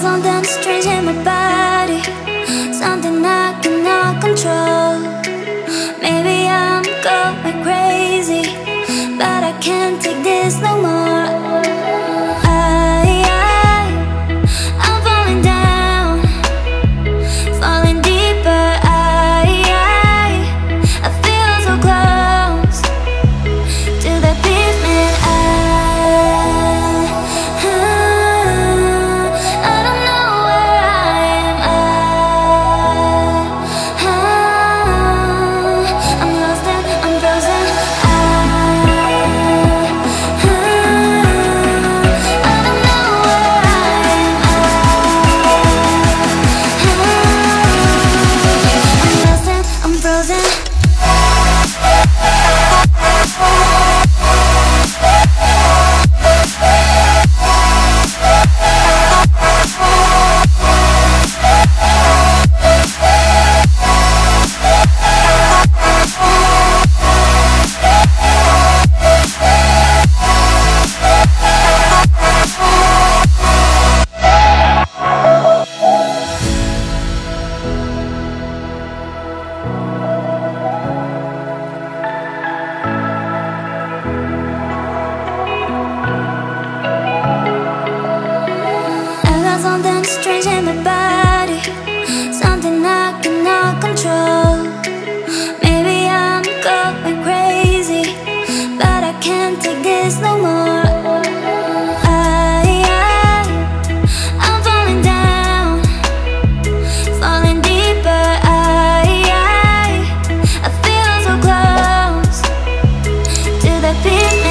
found something strange in my body, something I cannot control. Maybe I'm going crazy, but I can't take this no more. I'm falling down, falling deeper. I feel so close to the pavement. I don't know where I am. I'm lost and I'm frozen. I don't know where I am. I'm lost and I'm frozen. Something strange in my body, something I cannot control. Maybe I'm going crazy, but I can't take this no more. I'm falling down, falling deeper. I feel so close to the pavement.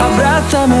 Abrázame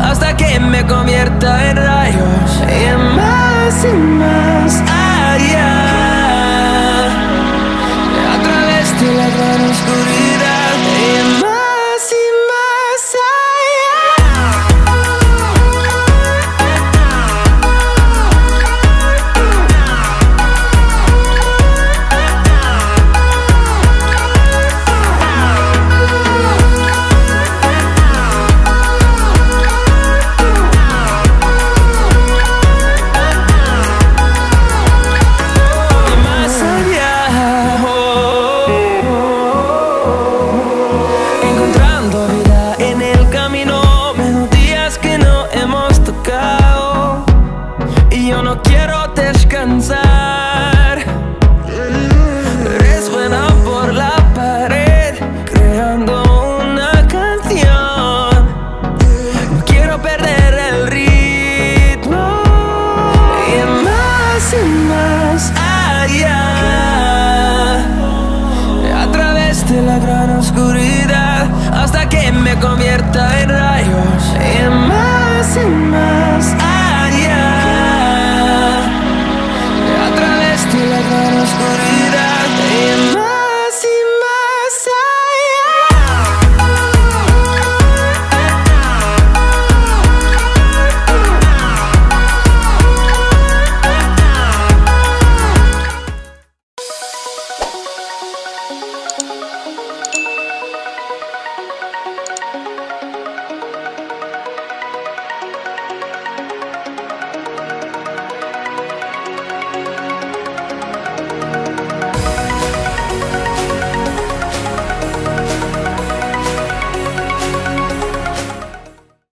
hasta que me convierta en rayos. Y más allá, a través de la gran oscuridad. Y más allá. convierta en rayos y más y más.